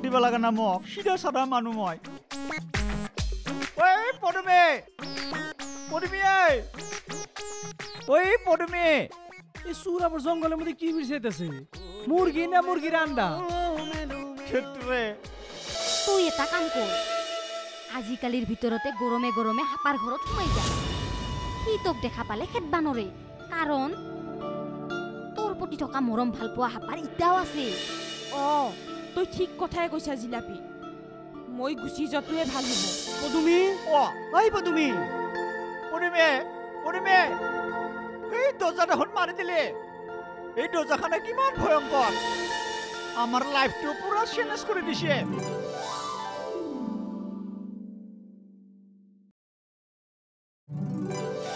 जवाब दिबा लागा ना म सिदा सादा मानु मय ओए पदमे ए सूरा पर जंगल में की बिरसेतेसे मुर्गी ना मुर्गी अंडा क्षेत्रे तू एटा काम कर आजिकालिर भितरते गरमे गरमे हापार घरत सुमाइ जा की तक देखा पाले खेत बानरे कारण तोर प्रति थका मरम ভাল পোৱা हापार इटाও আছে ओ তুই ঠিক কথাই কইছা জিলাপি মই গুছি যতয়ে ভাল হব পদুমি ও আই পদুমি পদুমি পদুমি এই দজাটা হন মারি দিলে এই দজাখানা কিমান ভয়ঙ্কর আমার লাইফটো পুরা চেঞ্জ করে দিছে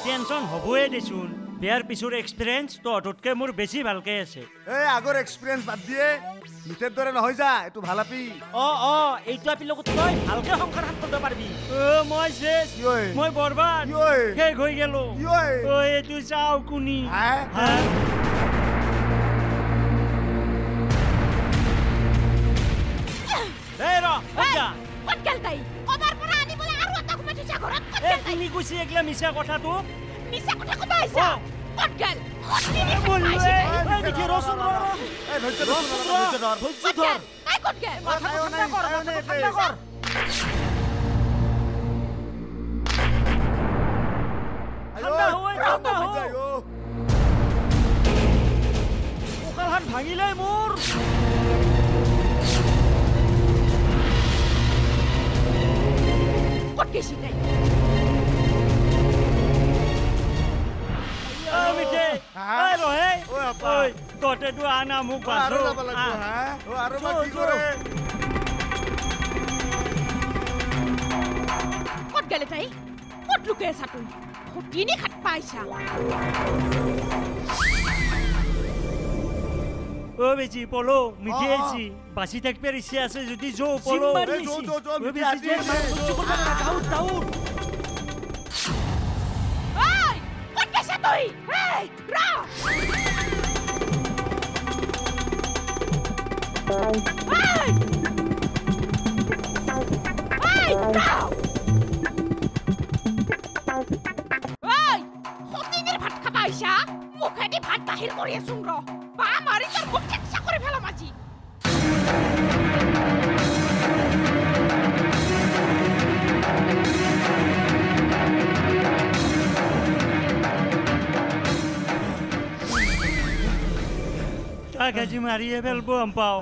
টেনশন হবয়ে দেচুন बेर पिछुर एक्सपीरियंस तो अटुटके मोर बेसी भालके আছে ए আগৰ এক্সপেৰিয়েন্স বাদ দিয়ে মিটাৰ দৰে নহয় যা এটো ভালাপি অ অ এইটো আপি লগত তই ভালকে সংসাৰ হাত কৰিব পারবি এ মই শেষ মই বৰবাদ হে গৈ গেল ঐ এটো যাও কোনি হ্যাঁ হ্যাঁ দেৰা আচ্ছা কত গলতাই ওদাৰ পৰা আনি বলে আৰু এটা কোমা চা ঘৰত কত গলতাই এ তুমি গুছি একলা মিছা কথা তো मिसा कुठे कुठे आयसा पटकन कोणी बोलले ए दिखे रोसनरा ए भजत रोसनरा भजत धर काय कुठे माथा ठंडा कर माथा ठंडा कर ठंडा होय ठंडा हो उकल हात भांगिले मोर कुठे शिताई मिटे हाय रोहे ओ अपा तोटे तू आना मुख बासो हां ओ आरोमा की करे कट गेले ताई कट लुके सातू फुटीनी खट पाइसा ओ बेजी पोलो मिटे जी बासी तक पे रिसे आसे जदी जो पोलो जो जो जो मिटे ताऊ ताऊ Hey, Ra! Hey! Hey, Ra! Hey! Khotiner bhat khabaisha, mukhedi bhat bahir koriye sunro. Ba mari tar mukh chakcha kore phelam aji. Gaji Maria bel bom pau.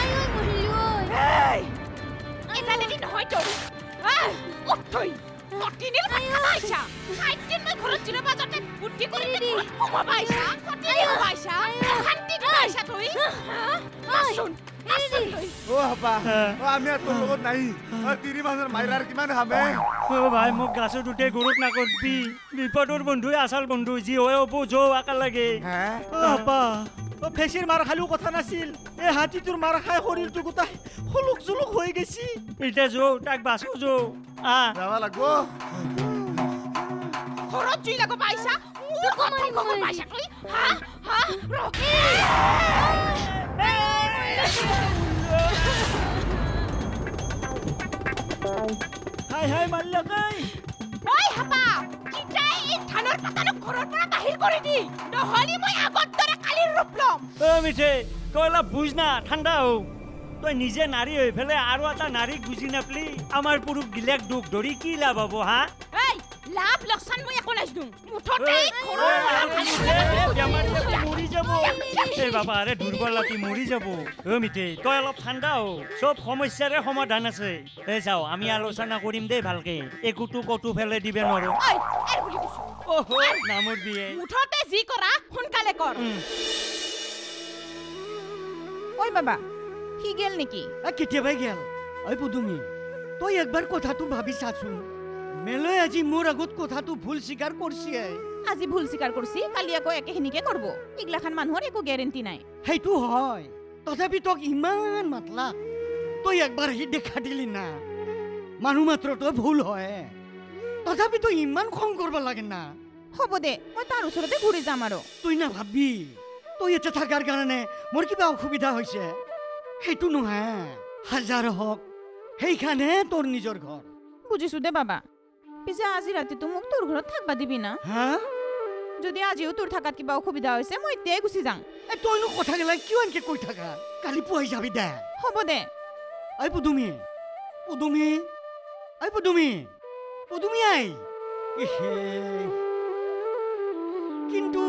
Ai oi mulhoi. Ei! Ela nem não hoito. Ah, otoi. Otini na baixa. Sai de meu coro tira bazote. Butti kore de. Uma baixa. Otini baixa. Hanti baixa toi. Ha? Masun. Masun toi. O haba. O ami ato logot nahi. Ar tiri manar mairar kiman habe. O bhai mo gaso dute gurut na korbi. Bipodor bondhu asal bondhu ji hoye obo jo akal lage. Ha? Haba. ओ फेसिर मार खालु कथा नासिल ए हाथी तुर मार खाय हरिल तु गुता हलुक जुलुक होय गेसि एटा जो टाक बासो जो आ जावा लागो खरच जुइ लागो पैसा मुर खमरि खमरि पैसा तुई हा हा रोकी हाय हाय मल्ला काय ओय हापा किटाई इ थानर पतानो घरर परा बाहिर करि दि नहली मय आगत मिठे कला बुझना ठंडा हो तो निजे नारी हो फेले आरो आता नारी गुजी नपली अमर पुरुष गिलेक दुख धरी की लाभ हबो हा ए लाभ लक्षण म एको नज दु मुठते खोरो बेमार से मोरी जाबो ए बाबा रे दुर्बल लाती मोरी जाबो ओ मिठे कला ठंडा हो सब समस्या रे समाधान আছে ए जाओ आमी आलोचना करिम दे ভালকে একটু কটু ফেলে দিবে নরো এই আর বলি কিছু ओहो नामर दिए मुठते जी करा हुनकाले कर ओय बाबा की गेल नेकी आ किते भाई गेल ओय पुदुमी तो एक बार कोथा तू भाभी सासु मेले आजी मोर अगत कोथा तू भूल स्वीकार करसी है आजी भूल स्वीकार करसी कालिया को एके हिनिके करबो इगला खान मानहर एको गारंटी नाय हे तू होय तथापि तो ईमान मतला तो एक बार ही देखा दिली ना मानु मात्र तो भूल होय तथापि तो ईमान खम करबा लागे ना हबो दे म तार उसरते घुरि जाम आरो तुई ना भाबी तो ये थाकार कारणे मोर किबा असुविधा होइसे हेतु नहा হাজার হোক সেইখানে তোর নিজের ঘর। বুঝিছো দে বাবা, পিছে আজি রাতে তো মোক তোর ঘর থাকবা দিবি না। হ্যাঁ, যদি আজিও তোর থাকাত কিবা অসুবিধা হইছে মই তেই গুছি যাম। এ তোইনো কথা গেলা কিউ আনকে কই থাকা, কালি পুয়াই যাবি দে। হব দে। আই পুদুমি, পুদুমি, আই পুদুমি, পুদুমি আই। এহে, কিন্তু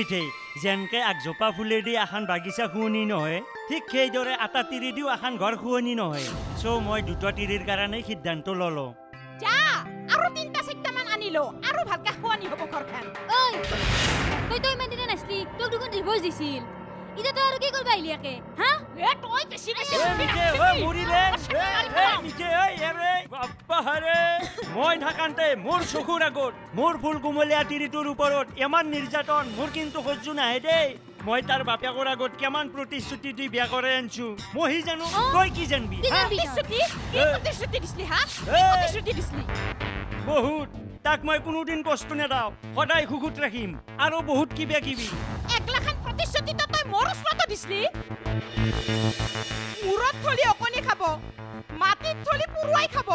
মিঠেই যেনকে একজোপা ফুলেদি এখন বাগিচা শুৱনি নহয়, ঠিক সেইদৰে আটা তিৰিদিও এখন ঘৰ শুৱনি নহয়। সো মই দুটা তিৰিৰ কাৰণে সিদ্ধান্ত ললো। যা আৰু তিনটা চিটামান আনিলো আৰু ভালকে শুৱনি হ'ব ঘৰখন। ঐ তই তই মেন দিনা নাছলি, তোক দুখন ৰিভাইজ দিছিল। ইটা তই আৰু কি কৰিবা ইলিয়াকে? হা এ তই বেছি বেছি মিঠে ঐ মুৰিলে এ মিঠে ঐ এৰে বাপাৰে মই ঢাকানতে মোৰ চকুৰ আগত মোৰ ফুল কুমলীয়া তিৰিটোৰ ওপৰত এমান নিৰ্যাতন মোৰ কিন্তু সহ্য নাহে দেই। মই তাৰ বাপেকৰ আগত কেমান প্ৰতিশ্ৰুতি দি বিয়া কৰে আনছো, মই জানো তই কি জানবি। প্ৰতিশ্ৰুতি কি প্ৰতিশ্ৰুতি দিছলি? হা কি প্ৰতিশ্ৰুতি দিছলি? বহুত। তাক মই কোনোদিন কষ্ট নেদাও, সদায় খুখুত ৰাখিম আৰু বহুত কিবা কিবি। একলাখান প্ৰতিশ্ৰুতি তো তই মোৰ ওচৰত দিছলি। মুৰত থলি অকনি খাব, মাটিত থলি পুৰুৱাই খাব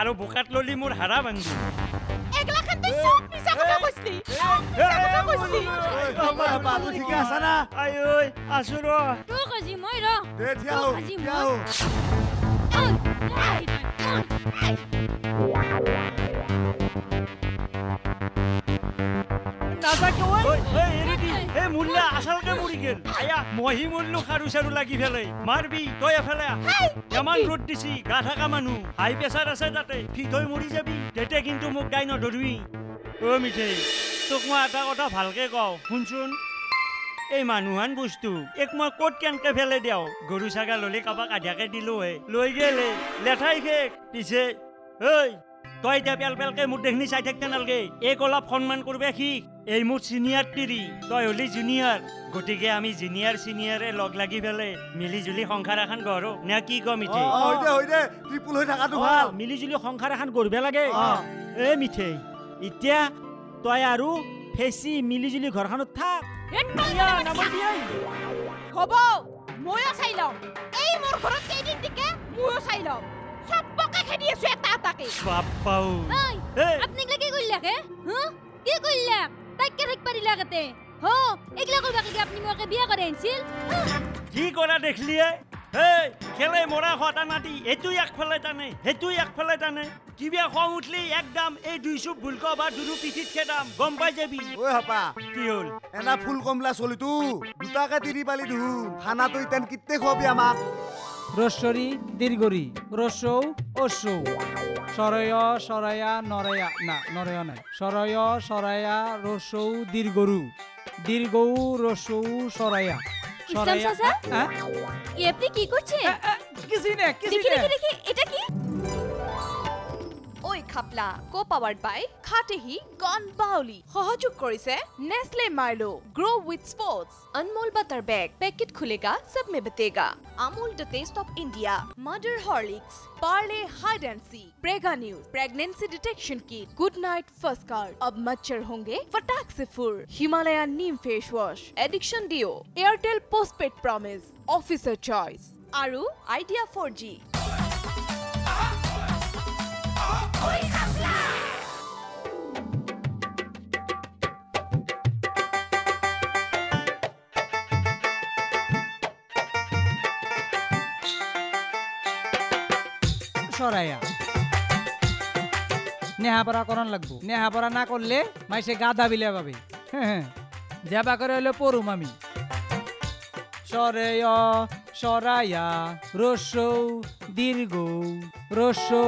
আৰু বোকাত ললি মোৰ হাৰা ভাঙি। একলাখান তই চব মিছা কথা কৈছলি, চব মিছা কথা কৈছলি। বাবা বাবু ঠিক আছে না? আই ঐ আসুৰ তো কজি মই ৰ দে যাও যাও। নাজা কিয় ঐ এৰিদি এ মুল্লা আছালকে মুৰি গেল। আয়া মহি মুল্লু খাৰু চাৰু লাগি ফেলে মারবি তই ফেলা। কেমন ৰ'দ দিছি, গা ঢাকা মানুহ, হাই প্ৰেছাৰ আছে তাতে ফিট হৈ মৰি যাবি। তেতিয়া কিন্তু মোক গাই নধৰিবি। ঐ মিঠে তোক মই এটা কথা ভালকে কওঁ শুনচোন, এই মানুহহান বস্তু এক মই ক'ত কেনকে ফেলে দেও। গৰু ছাগল হলে কাবাক আধাকে দিলো হে লৈ গেলে লেঠাই খেক। পিছে ঐ তই এতিয়া পেল পেলকে মোৰ দেখনি চাই থাকতে নালগে, এই অলপ সন্মান কৰিবা শিক। এই মোৰ চিনিয়ৰ তিৰি, তই হলি জুনিয়ৰ, গতিকে আমি জুনিয়ৰ চিনিয়ৰে লগ লাগি পেলাই মিলি জুলি সংসাৰ এখন গঢ়ো না কি ক মিঠে? হৈ দে ত্ৰিপুল হৈ থাকাটো ভাল, মিলি জুলি সংসাৰ এখন গঢ়িব লাগে। এ মিঠে এতিয়া তই আৰু ফেচি মিলি জুলি ঘৰখনত থাক। হ'ব ময়ো চাই লওঁ, এই মোৰ ঘৰত কেইদিন দিকে ময়ো চাই লওঁ। সব বকে খেদি আছো এটা এটাকে। বাপ্পাও এই আপনি লাগি গইলাকে হ কি কইলা তাকে রেক পারি লাগাতে হো এগলা কইবা কি আপনি মকে বিয়া করে আনছিল কি কোনা দেখলিয়ে? হে খেলে মোরা কথা নাতি এতুই এক ফলে টানে হেতুই এক ফলে টানে কি বিয়া কম উঠলি একদম এই দুইসু ভুলকা বা দুরু পিচিত খেদাম গম পাই যাবি। ওই হপা কি হল এনা ফুল কমলা চলিতু দুটাকে তিরি পালি দু খানা তুই তেন কিতে খবি আমাক রসরি দীর্ঘরি রসৌ অসৌ সরয় সরায়া নরায়া না নরায়া নাই সরয় সরায়া রসৌ দীর্ঘরু দীর্ঘৌ রসৌ সরায়া সরায়া। হ্যাঁ এ আপনি কি করছেন? কিছু না কিছু না। দেখি দেখি এটা কি? ওই খাপলা কো পাওয়ার্ড বাই খাটেহি গন বাউলি সহযোগ করেছে Nestle Milo grow with sports Anmol butter bag packet खुलेगा सब में बतेगा Amul the taste of India mother Horlicks Parle hide and seek Prega news pregnancy detection kit Good Knight first card अब मच्छर होंगे फटाक से फुर Himalaya neem face wash addiction deo Airtel postpaid promise officer choice आरू आइडिया 4G ওই খাপলা। সরায়া নেহাপড়া করণ লাগবো, নেহাপড়া না করলে মাইসে গাধা বিলে পাবে। যাবা করে হইলো পড়ুম আমি। সরেয় সরায়া রসৌ দীর্ঘ রসৌ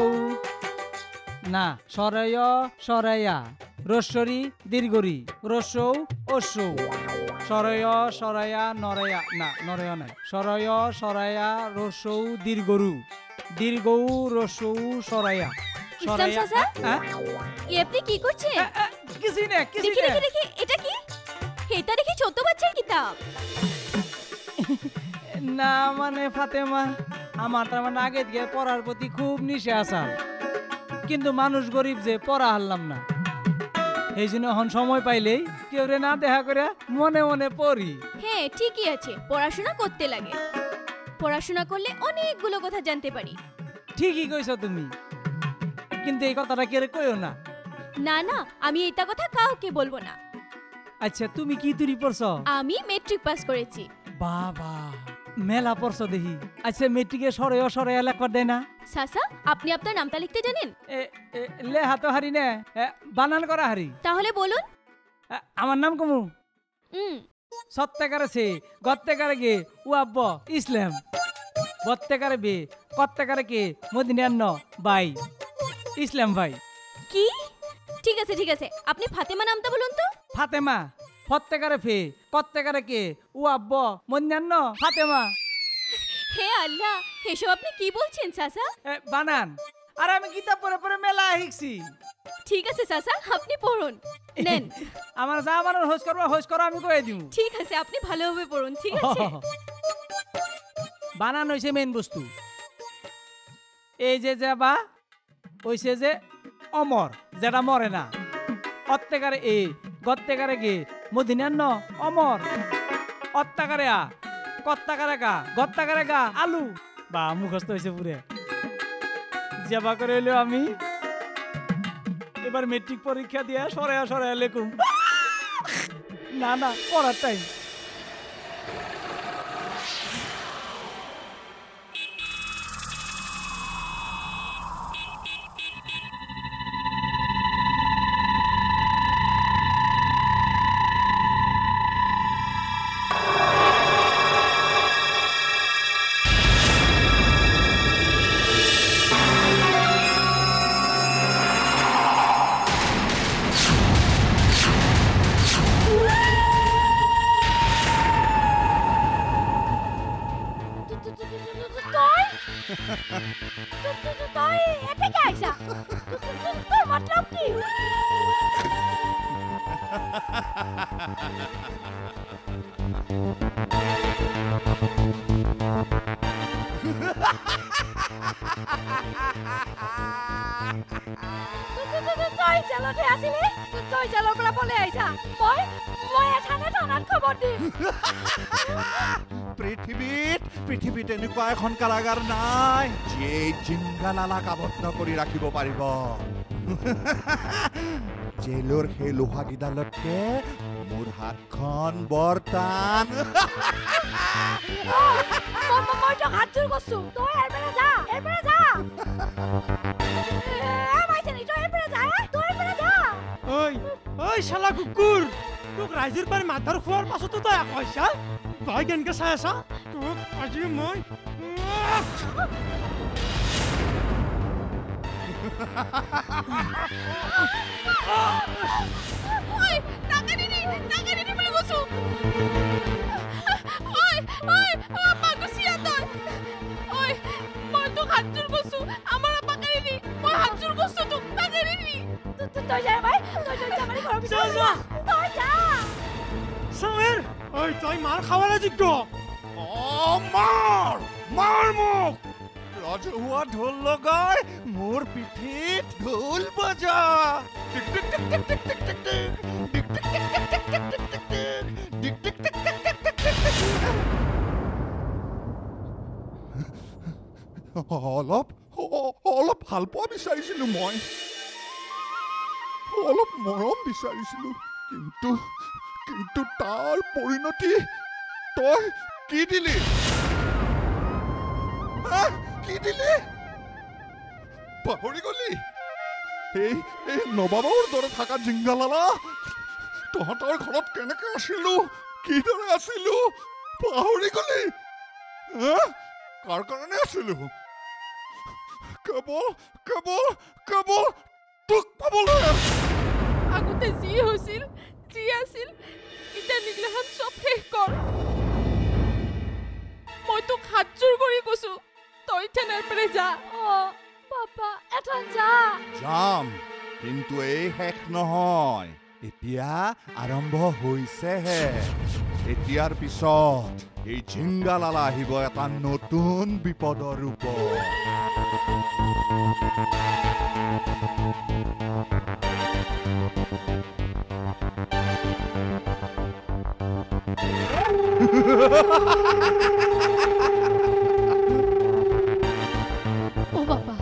না সরয় সরায়া রসরি দীর্ঘরি রসৌ অসৌ সরয় সরায়া নরায়া না নরায়া নাই সরয় সরায়া রসৌ দীর্ঘরু দীর্ঘৌ রসৌ সরায়া সরায়া। হ্যাঁ এ আপনি কি করছেন? কিছু না কিছু না। দেখি দেখি এটা কি? এটা দেখি ছোট বাচ্চার কিতাব। না মানে ফাতেমা আমার তার মানে আগে থেকে পড়ার প্রতি খুব নিশা আছে, কিন্তু মানুষ গরিব যে পড়া হারলাম না। अच्छा तुम की तुरी पढ़ছো আমি মেট্রিক পাস করেছি বাবা মেলা পড়ছো দেখি আচ্ছা মেট্রিকে সরে সরে এলাকা দেন না সাসা আপনি আপনার নামটা লিখতে জানেন লে হাতে হারি না বানান করা হারি তাহলে বলুন আমার নাম কমু সত্যকারে সে গত্যকারে গে ও আব্ব ইসলাম বত্যকারে বে কত্যকারে কে মদিনার ন ভাই ইসলাম ভাই কি ठीक है आपने फातेमा नाम तो बोलूँ तो फातेमा फत्तेकारे फे कत्तेकारे के उ अब्बा मन्यान्नो फातेमा हे अल्लाह हे शो आपने की बोल चें सासा बानान अरे मैं किताब पढ़े पढ़े मेला हिक्सी ठीक है सासा आपने पढ़ूँ नैन हमारे साथ हमारे होश करवा आमी को ऐडियू ठीक है से आपने भले हुए पढ़ूँ ठीक है बानान वैसे मेन बस्तु एजे जबा वैसे जे अमर जेटा मरे ना अत्यारे ए गत्यारे गे मदिनार न अमर अत्यारे आ कत्यारे का गत्यारे का आलू बा मुखस्त होइछे पुरे जबा करे एलो आमी एबार मेट्रिक परीक्षा दिया सरे सरे लेकुम ना ना पढ़ार टाइम এখন কারাগার নাই যে জিঙ্গালালা কাবত্ন করি রাখিব পারিব জেলর হে লোহা গিদালতকে মোর হাতখন বর্তান মই তো হাত জোর করছু তো এরপরে যা মাইছানি তো এরপরে যা ওই ওই শালা কুকুর তোক রাইজের পারে মাথার খোয়ার পাছত তো কইছা কই গেনকে ছায়াছা তোক আজি মই ওই টাকা নিনি বলে গসু ওই আপা গসিয়া দই ওই মই তো হাতজুর গসু আমার আপা কারিনি মই হাতজুর গসু তো টাকা নিনি তো যা ভাই তো যা আমার ঘর ভিতর যা তো যা সামের ওই তুই মার খাওয়ালা জিগ্য ও মার मारमुख राजा हुआ ढोल लगाए मोर पिठी ढोल बजा टिक टिक टिक टिक टिक टिक टिक टिक टिक टिक टिक অলপ ভাল পোৱা বিচাৰিছিলো মই অলপ মৰম বিচাৰিছিলো কিন্তু কিন্তু তাৰ পৰিণতি তই কি দিলি কি দিলে পাহৰি গলি এই নবাবৰ দৰে থাকা জিংগালালা তহঁতৰ ঘৰত কেনেকৈ আছিলো কিদৰে আছিলো পাহৰি গলি কাৰ কাৰণে আছিলো কেৱল তোক পাবলৈ আগতে যি হৈছিল যি আছিল এতিয়া নিগলাহান চব শেষ কৰ মই তোক হাতজোৰ কৰি কৈছো তোই টেনার পরে যা ও বাবা এখন যা জাম কিন্তু এই হেক নহয় এতিয়া আরম্ভ হইছে হে এতিয়ার পিছত এই জিঙ্গালালা আহিব এটা নতুন বিপদৰ ৰূপ Oh Bapak.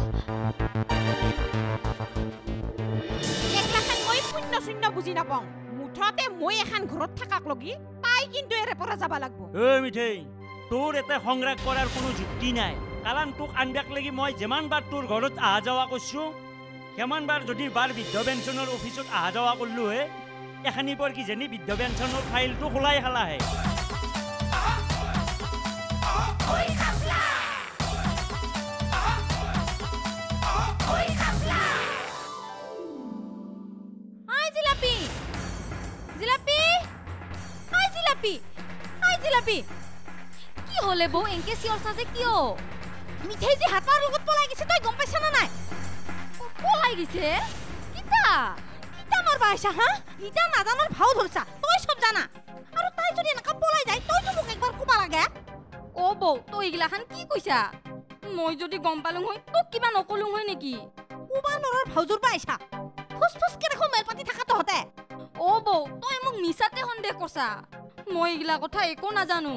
Ekakhan moi punna sunna bujina pong. Muthate moi ekhan ghorot thakak logi tai kintu ere pora jaba lagbo. Oi mithei, tor eta hongrag korar kono jukti nai. Kalan tok andak lagi moi jeman bar tor ghorot aha jawa korchu. Keman bar jodi bar biddo pensioner office ot aha jawa korlu he. এখানি পর কি জানি বৃদ্ধ পেনশনের ফাইলটো খোলাই খালা হে জিলাপি জিলাপি হাই জিলাপি হাই জিলাপি কি হলে বউ এনকে সিওর সাজে কিও মিঠাই যে হাতার লগত পলাই গেছে তুই গম পাইছ না নাই পলাই গেছে কিটা बाइसा हां इटा नादानर भाव धरसा तोय सब जाना आरो ताई जदि नका बोलाय जाय तोय तो मुक एकबार कुबा लागे ओ बौ तो इगलाखान की कइसा মই जदि गम पालुं होय तो किबा नकलुं होय नेकी कुबा नरर भावजुर बाइसा फुसफुस के रखो मेलपाती थाखा तो हते ओ बौ तोय मुक मिसाते हंदे करसा মই इगला কথা एको ना जानू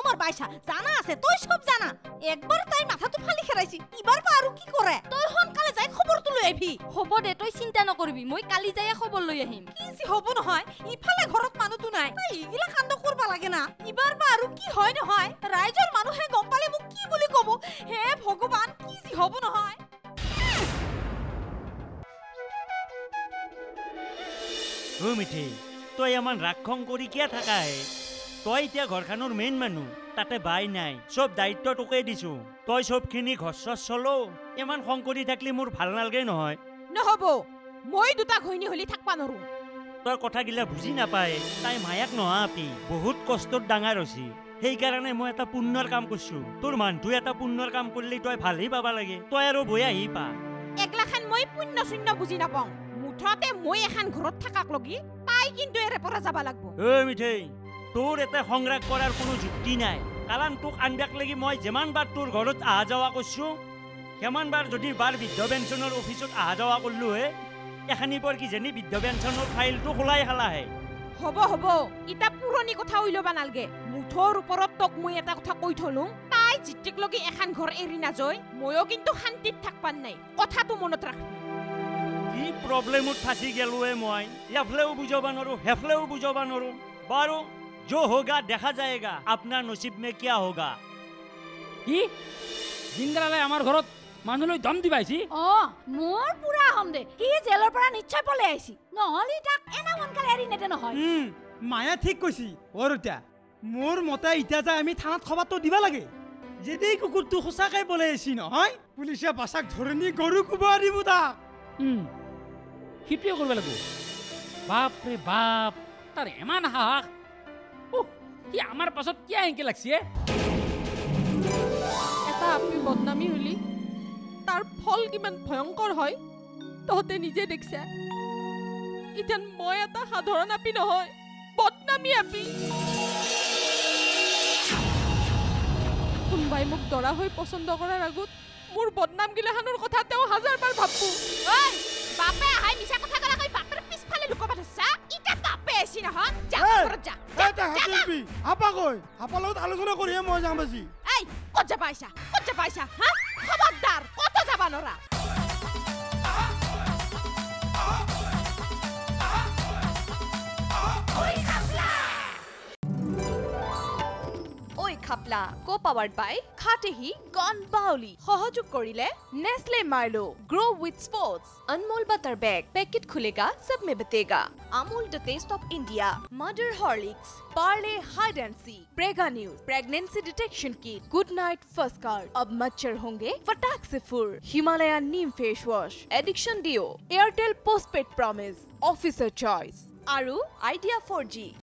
मोर बाइसा जाना आसे तोय सब जाना एकबार ताई माथा तो फालि खेराइसि इबार पारू की करे तोय हनकाले जाय खबर तो लय आइबि হব দে তুই চিন্তা নকৰিবি মই কালি যায় খবৰ লৈ আহিম কি সি হব নহয় ইফালে ঘৰত মানুহটো নাই ইগিলা কাণ্ড কৰবা লাগে না ইবাৰ বা আৰু কি হয় নহয় ৰাইজৰ মানুহে গম পালে মোক কি বুলি কব হে ভগৱান কি সি হব নহয় ও মিঠি তই এমন ৰাখং কৰি কি থাকা হে তই তে ঘৰখনৰ মেইন মানুহ তাতে বাই নাই সব দায়িত্ব তোকে দিছো তই সবখিনি ঘৰছছ চলো এমন খং কৰি থাকলি মোৰ ভাল নালগে নহয় নহবো মই দুটা ঘইনি হলি থাকবা নৰু তোর কথা গিলা বুঝি না পায় তাই মায়াক নহা আপি বহুত কষ্টত ডাঙাৰ হছি সেই কারণে মই এটা পুণ্যৰ কাম কৰিছো তোর মানটো এটা পুণ্যৰ কাম কৰিলি তই ভালই পাবা লাগে তই আৰু বয়া হি পা একলাখান মই পুণ্য শূন্য বুঝি না পাও মুঠতে মই এখন ঘৰত থাকাক লগি তাই কিন্তু এৰে পৰা যাবা লাগব ঐ মিঠেই তোর এটা সংগ্ৰাম কৰাৰ কোনো যুক্তি নাই কাৰণ তোক আন্দাক লাগি মই যেমান বাৰ তোর ঘৰত আহা যাওয়া কৰিছো हेमान बार जदि बार बृद्ध पेन्शनर अफिसत आहा जावा करलु हे एखानि पर कि जेनि बृद्ध पेन्शनर फाइल तो खोलाय हला हे हबो हबो इटा पुरानी कथा होइलबा नालगे मुठर उपरत तक मुई एटा कथा कइ थलु ताई जितिक लगि एखान घर एरि ना जय मयो किन्तु शान्तित थाकपान नै कथा तो मनत राखबि की प्रब्लेम उत फासि गेलु हे मय याफ्लेउ बुझबानरु हेफ्लेउ बुझबानरु बारो जो होगा देखा जाएगा अपना नसीब में क्या होगा की जिंगराले हमार घरत মানুলৈ দম দিবাইছি অ মোর পুরা হমদে কি জেলৰ পৰা নিশ্চয় পলে আইছি নহলি তাক এনা মনকাল এৰি নেতে নহয় মায়া ঠিক কৈছি ওৰটা মোর মতা ইটা যা আমি থানাত খবৰ তো দিবা লাগে যদি কুকুৰটো খসাকাই বলে আইছি নহয় পুলিশে বাসাক ধৰনি গৰু কুবা দিবু দা হিপিও কৰিব লাগব বাপ রে বাপ তাৰ এমান হাক ও কি আমাৰ পাছত কি আইকে লাগছি এটা আপনি বদনামি হলি तार फल किमान भयंकर है तहते निजे देखसा इतन मय एटा साधारण आपी नहय बदनामी आपी कुनबाई मुख दरा होय पसंद करार आगत मोर बदनाम गिलाहानर कथा तेव हजार बार भाबबो ओय बापे हाय मिसा कथा करा कय बापर पिस फाले लुका बाथसा इटा बापे आसी नह जा कर जा एटा हाबी आपा कय आपा लत आलोचना करिए मय जाम बाजी ओय कोजा पैसा हां खबरदार Panora. Oi Khapla, co-powered by Khatehi Gonbaoli. Hohojug korile Nestle Milo. Grow with sports. Anmol butter bag. Packet khulega, sab mein batega. Amul the taste of India. Mother Horlicks. Parle hide and seek. Prega News. Pregnancy detection kit. Good night first card. Ab मच्छर होंगे फटाक से फुर. Himalaya neem face wash. Addiction deo. Airtel postpaid promise. Officer choice. Aru idea 4G.